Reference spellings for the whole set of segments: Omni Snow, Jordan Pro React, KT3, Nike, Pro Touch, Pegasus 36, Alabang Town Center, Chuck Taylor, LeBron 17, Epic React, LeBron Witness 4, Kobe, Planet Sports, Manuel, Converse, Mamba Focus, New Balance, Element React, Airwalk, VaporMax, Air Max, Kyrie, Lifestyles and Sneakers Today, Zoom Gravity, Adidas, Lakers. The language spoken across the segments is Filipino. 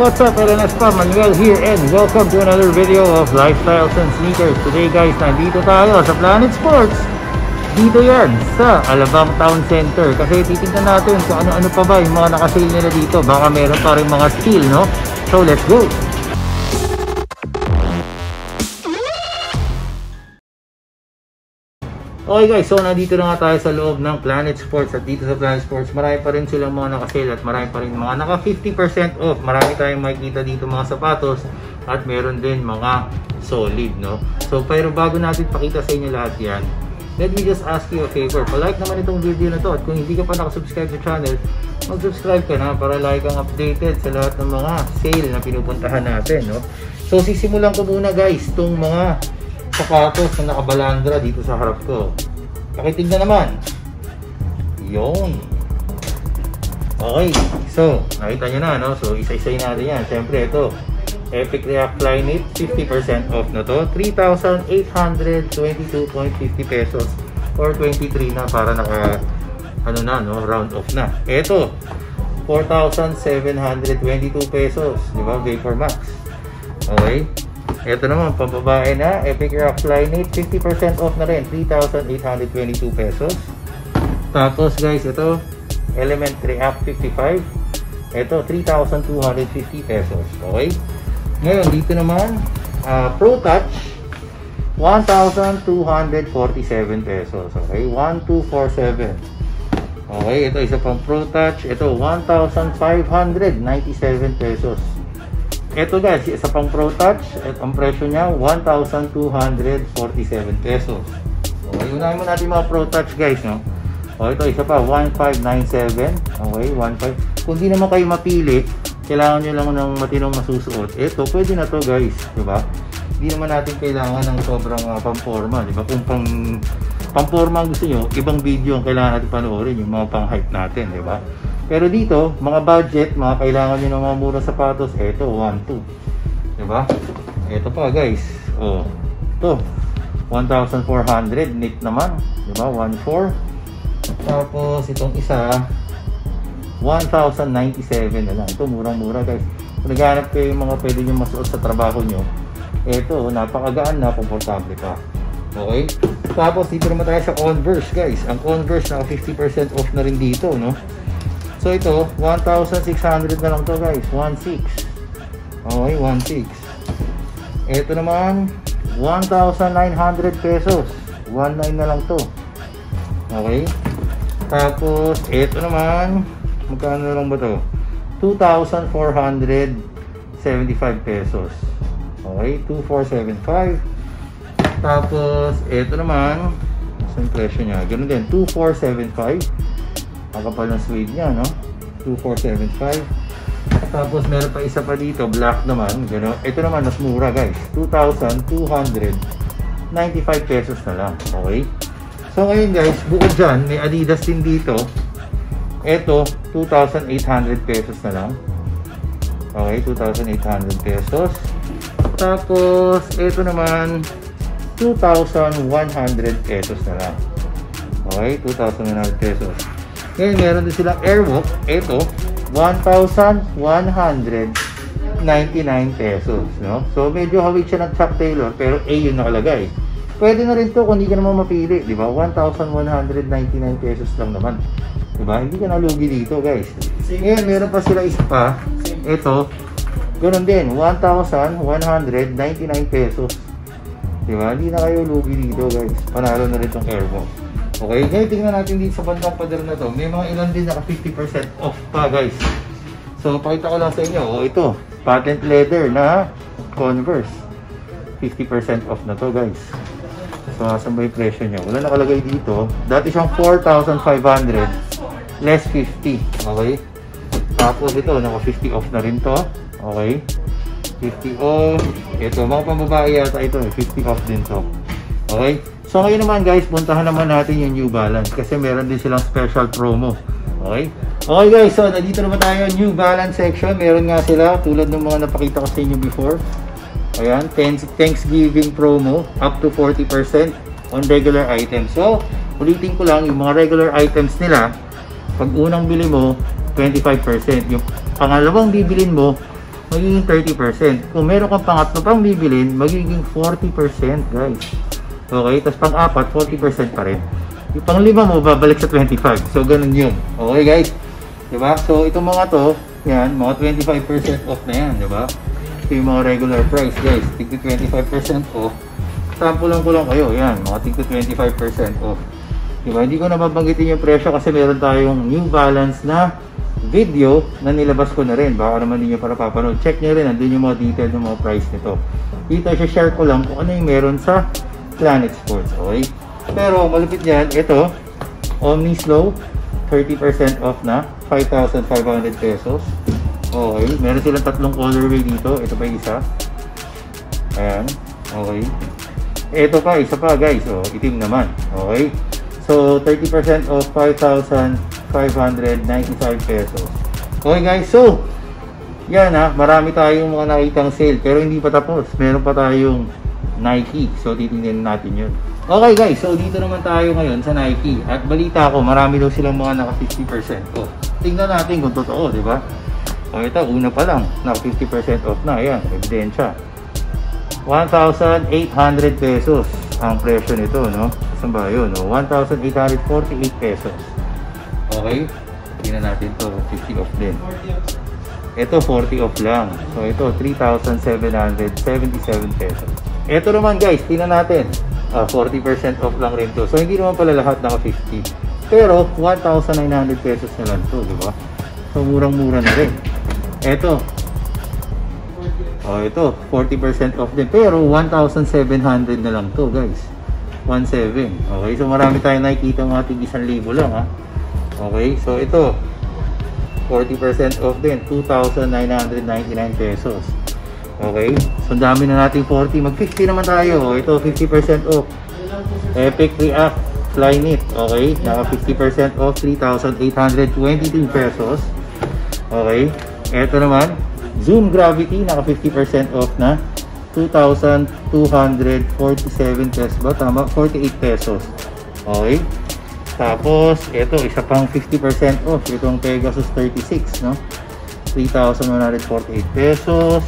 What's up, LNSPA? Manuel here and welcome to another video of Lifestyles and Sneakers. Today guys, nandito tayo sa Planet Sports. Dito yan sa Alabang Town Center. Kasi titignan natin kung ano-ano pa ba yung mga nakasale nila dito. Baka meron pa rin mga steal, no? So let's go! Okay guys, so nandito na nga tayo sa loob ng Planet Sports at dito sa Planet Sports marami pa rin silang mga naka-sale at marami pa rin mga naka 50% off. Marami tayong makikita dito mga sapatos at meron din mga solid, no? So pero bago natin pakita sa inyo lahat yan, let me just ask you a favor. Palike naman itong video na to at kung hindi ka pa nakasubscribe sa channel, mag-subscribe ka na para like ang updated sa lahat ng mga sale na pinupuntahan natin, no? So sisimulan ko muna guys itong mga sapatos na nakabalandra dito sa harap ko. Pakitignan naman. Yun. Okay. So, nakita nyo na, no? So, isa-isay natin yan. Siyempre, ito. Epic React Planet 50% off na to. 3,822.50 pesos or 23 na para naka, ano na, no? Round off na. Ito. 4,722 pesos. Diba? VaporMax. Okay. Ito naman, pambabae na, Epic React Planet 50% off na rin, 3,822 pesos. Tapos guys, ito, Element React 55. Ito, 3,250 pesos. Okay? Ngayon, dito naman, Pro Touch, 1,247 pesos. Okay? 1,247. Okay? Ito, isa pang Pro Touch. Ito, 1,597 pesos. Ito guys, isa pang Pro Touch at ang presyo niya 1,247 pesos. Okay, unahin mo natin mga Pro Touch guys, no? O ito, isa pa 1,597. Okay, 1,5. Kung di naman kayo mapili, kailangan nyo lang ng matinong masusuot. Ito, pwede na to guys, diba? Hindi naman natin kailangan ng sobrang pamporma, diba? Kung pamporma ang gusto nyo, ibang video ang kailangan natin panoorin, yung mga pang hype natin, diba? Pero dito, mga budget, mga kailangan nyo ng mga murang sapatos, eto, 1,200. Diba? Eto pa, guys. O, ito. 1,400. Neat naman. Diba? 1,400. Tapos, itong isa, 1,097 na lang. Ito, murang-mura, guys. Kung naghanap kayo yung mga pwede nyo masuot sa trabaho nyo, eto, napakagaan na, komportable pa. Okay? Tapos, dito naman tayo sa Converse, guys. Ang Converse, naka 50% off na rin dito, no? So ito, 1,600 na lang to guys, 1,600. Okay, 1,600. Ito naman, 1,900 pesos, 1,900 na lang to. Okay. Tapos, ito naman, magkano lang ba to? 2,475 pesos. Okay, 2,475. Tapos, ito naman, saan presyo niya? Ganun din, 2,475. Nakapal ng suede niya, no? 2,475. Tapos meron pa isa pa dito, black naman, gano. Ito naman mas mura, guys. 2,295 pesos na lang. Okay? So ngayon, guys, bukod diyan, may Adidas din dito. Ito, 2,800 pesos na lang. Okay, 2,800 pesos. Tapos ito naman 2,100 pesos na lang. Okay, 2,100 pesos. Ngayon, meron din silang Airwalk. Ito, 1,199 pesos, no? So, medyo hawig siya ng Chuck Taylor, pero A yung nakalagay. Pwede na rin to kung hindi ka naman mapili, di ba? 1,199 pesos lang naman. Di ba? Hindi ka nalugi dito, guys. Ngayon, meron pa sila isa pa. Ito, ganun din, 1,199 pesos. Di ba? Hindi na kayo lugi dito, guys. Panalo na rin tong Airwalk. Okay, ngayon tingnan natin dito sa bandang pader na to. May mga ilan din naka 50% off pa guys. So pakita ko lang sa inyo. O ito, patent leather na Converse. 50% off na to guys. So asan ba yung presyo niya? Wala nakalagay dito. Dati siyang 4,500 less 50. Okay. Tapos ito, naka 50 off na rin to. Okay. 50 off. Ito, mga pambabae yata ito. 50 off din to. Okay. So ngayon naman guys, puntahan naman natin yung New Balance kasi meron din silang special promo. Okay? Okay guys, so nandito naman tayo New Balance section. Meron nga sila tulad ng mga napakita ko sa inyo before. Ayan, Thanksgiving promo up to 40% on regular items. So, ulitin ko lang yung mga regular items nila. Pag unang bili mo, 25%. Yung pangalawang bibilin mo, magiging 30%. Kung meron kang pangatlo pang bibilin, magiging 40%, guys. Okay, tapos pang-apat, 40% pa rin. Yung pang-lima mo, babalik sa 25. So, ganun yun. Okay, guys? Diba? So, itong mga to, yan, mga 25% off na yan, diba? Ito yung mga regular price, guys. Tig to 25% off. Sample lang ko lang kayo, yan, mga tig to 25% off. Diba? Hindi ko na mabanggitin yung presyo kasi meron tayong New Balance na video na nilabas ko na rin. Baka naman din nyo para papanood. Check nyo rin, andun yung mga detail ng mga price nito. Dito, share ko lang kung ano yung meron sa Planet Sports, okay? Pero malupit yan, ito Omni Snow, 30% off na, 5,500 pesos. Okay, meron silang tatlong colorway dito. Ito pa isa. Ayan, okay. Ito pa, isa pa guys. O, itim naman, okay. So, 30% off, 5,595 pesos. Okay guys, so yan ha, marami tayong mga nakitang sale. Pero hindi pa tapos, meron pa tayong Nike. So, titingnan natin yun. Okay guys, so dito naman tayo ngayon sa Nike. At balita ko, marami daw silang mga naka 50% off. Tingnan natin kung totoo, di ba? O ito, una pa lang, naka 50% off na. Ayan, ebidensya. 1,800 pesos ang presyo nito, no? Saan ba yun? No? 1,848 pesos. Okay? Tingnan natin to, 50 off din. Ito, 40 off lang. So ito, 3,777 pesos. Ito naman guys, tingnan natin. 40% off lang rin to. So hindi naman pala lahat naka 50. Pero 1,900 pesos na lang to, di ba? So murang-mura na rin. Ito. Oh, ito 40% off din pero 1,700 na lang to, guys. 17. Okay, so marami tayong nakikita mga tig 1,000 lang ha. Okay, so ito 40% off din, 2,999 pesos. Okay, so dami na nating 40. Mag 50 naman tayo. Ito 50% off Epic React Flyknit. Okay, naka 50% off, 3,822 pesos. Okay, ito naman Zoom Gravity, naka 50% off na, 2,247 pesos ba? Tama, 48 pesos. Okay, tapos ito isa pang 50% off, itong Pegasus 36, no? 3,148 pesos.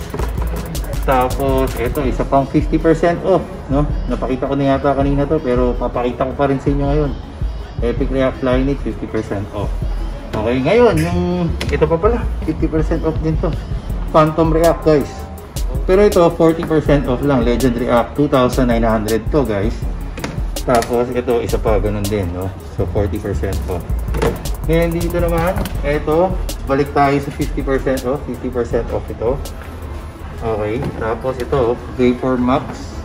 Tapos ito isa pang 50% off, no? Napakita ko na yata kanina to pero papakita ko pa rin sa inyo ngayon. Epic React Flyknit 50% off. Okay, ngayon yung ito pa pala 50% off din to. Phantom React guys. Pero ito 40% off lang, Legend React 2,900 to guys. Tapos ito isa pa ganun din, no? So 40% off. Ngayon dito naman, ito balik tayo sa 50% off, 50% off ito. Okay, tapos ito, VaporMax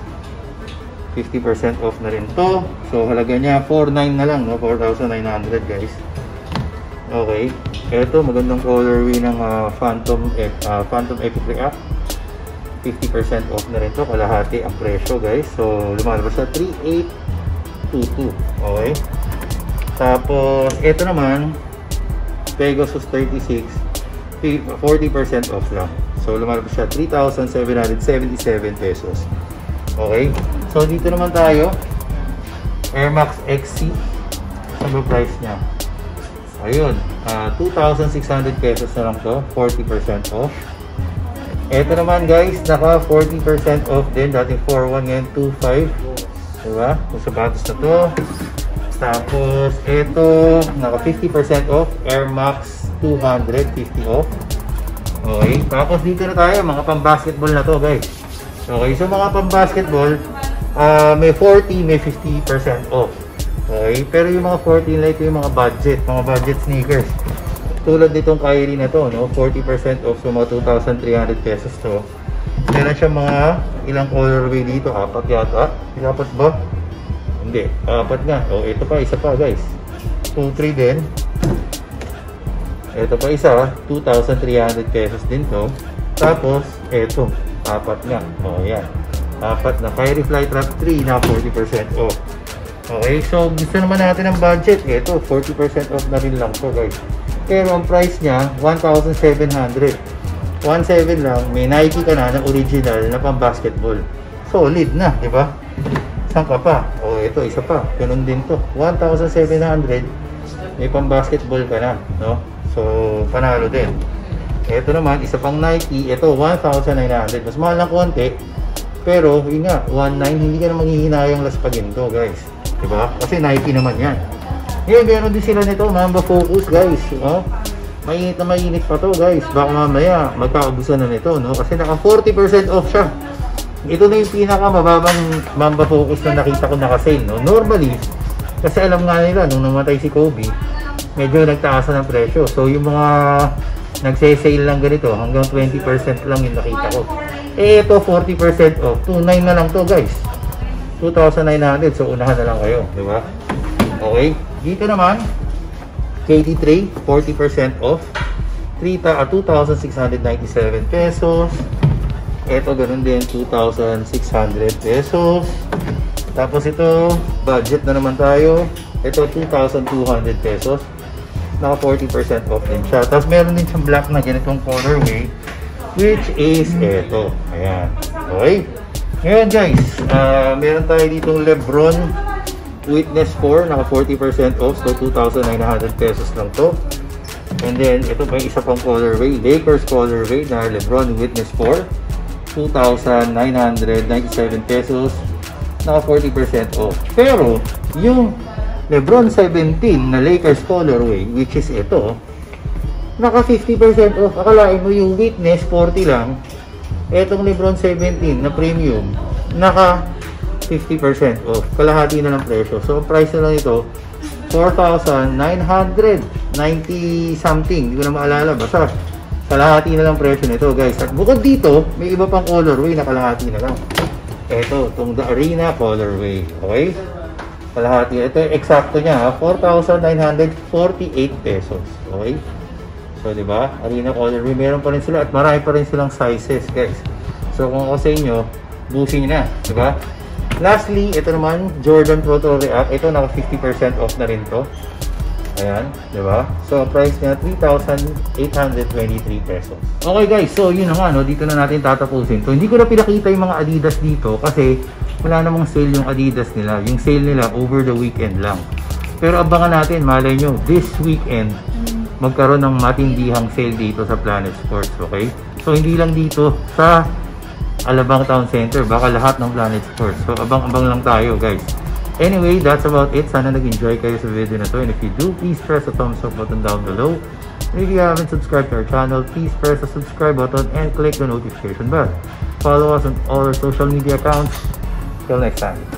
50% off na rin to. So, halaga niya 4,900 na lang, no? 4,900 guys. Okay, ito magandang colorway ng Phantom Epic React 50% off na rin to, kalahati ang presyo guys. So, lumalabas sa 3,822. Okay. Tapos, ito naman Pegasus 36 40% off lang. So, lumalabas siya 3,777 pesos. Okay? So, dito naman tayo. Air Max XC. Ano price niya? Ayun. 2,600 pesos na lang to. 40% off. Ito naman guys. Naka 40% off din. Dating 4,100 ngayon 2,500. Diba? Kung sapatos na to. Tapos, ito. Naka 50% off. Air Max 250 off. Okay, tapos dito na tayo, mga pang-basketball na to guys. Okay, so mga pang-basketball, may 40, may 50% off. Okay, pero yung mga 40 like yung mga budget sneakers. Tulad nitong Kyrie na to, no? 40% off, so mga 2,300 pesos to. Meron siya mga ilang colorway dito, apat yata. Apat ba? Hindi, apat nga. O, ito pa, isa pa guys. 2-3 din. Ito pa isa, 2,300 pesos din to. Tapos, eto, apat na. O, yan. Apat na. Kyrie Flytrap 3 na 40% off. Okay, so gusto naman natin ang budget. Eto, 40% off na rin lang to, guys. Pero ang price niya, 1,700. 1,700 lang. May Nike ka na ng original na pang basketball. Solid na, di ba? Saan ka pa? O, eto, isa pa. Ganun din to. 1,700. May pang basketball ka na, no? So, panalo din. Ito naman, isa pang Nike. Ito, 1,900. Mas mahal ng konti. Pero, yun nga, 1,900. Hindi ka na maghihinayang last pag yun to, guys. Diba? Kasi Nike naman yan. Ngayon, meron din sila nito, Mamba Focus, guys. Oh, mainit na mainit pa to, guys. Baka mamaya, magkakabusan na nito, no? Kasi naka 40% off siya. Ito na yung pinakamababang Mamba Focus na nakita ko naka-sale, no? Normally, kasi alam nga nila, nung namatay si Kobe, medyo nagtaas ng presyo. So, yung mga nagse-sale lang ganito, hanggang 20% lang yung nakita ko. Eh, ito, 40% off. 2,900 na lang to, guys. 2,900. So, unahan na lang kayo, di ba? Okay. Dito naman, KT3, 40% off. 2,697 pesos. Ito, ganun din, 2,600 pesos. Tapos ito, budget na naman tayo. Ito, 2,200 pesos. Naka 40% off din siya. Tapos meron din siyang black na ganitong colorway, which is ito. Ayan. Okay. Ngayon, guys, meron tayo ditong LeBron Witness 4. Naka 40% off. So, 2,900 pesos lang to. And then, ito pa yung isa pang colorway. Lakers colorway na LeBron Witness 4. 2,997 pesos, naka 40% off. Pero, yung LeBron 17 na Lakers colorway, which is ito, naka 50% off. Akalain mo yung Witness 40 lang, etong LeBron 17 na premium, naka 50% off. Kalahati na ng presyo. So, price na lang ito, 4,990 something. Hindi ko na maalala. Basta, kalahati na lang presyo nito, guys. At bukod dito, may iba pang colorway na kalahati na lang. Ito, itong The Arena colorway. Okay? Kalahati. Ito, eksakto niya. 4,948 pesos. Okay? So, diba? Arena colorway. Meron pa rin sila. At marami pa rin silang sizes, guys. So, kung ako sa inyo, busing na. Diba? Lastly, ito naman, Jordan Pro React. Ito, naka 50% off na rin to. Ayan, diba? So, price niya, 3,823 pesos. Okay, guys. So, yun na nga, no? Dito na natin tatapusin. So, hindi ko na pinakita yung mga Adidas dito kasi wala namang sale yung Adidas nila. Yung sale nila, over the weekend lang. Pero abangan natin, malay nyo, this weekend, magkaroon ng matindihang sale dito sa Planet Sports, okay? So, hindi lang dito sa Alabang Town Center. Baka lahat ng Planet Sports. So, abang-abang lang tayo, guys. Anyway, that's about it. Sana nag-enjoy kayo sa video na to. And if you do, please press the thumbs up button down below. And if you haven't subscribed to our channel, please press the subscribe button and click the notification bell. Follow us on all our social media accounts. Till next time.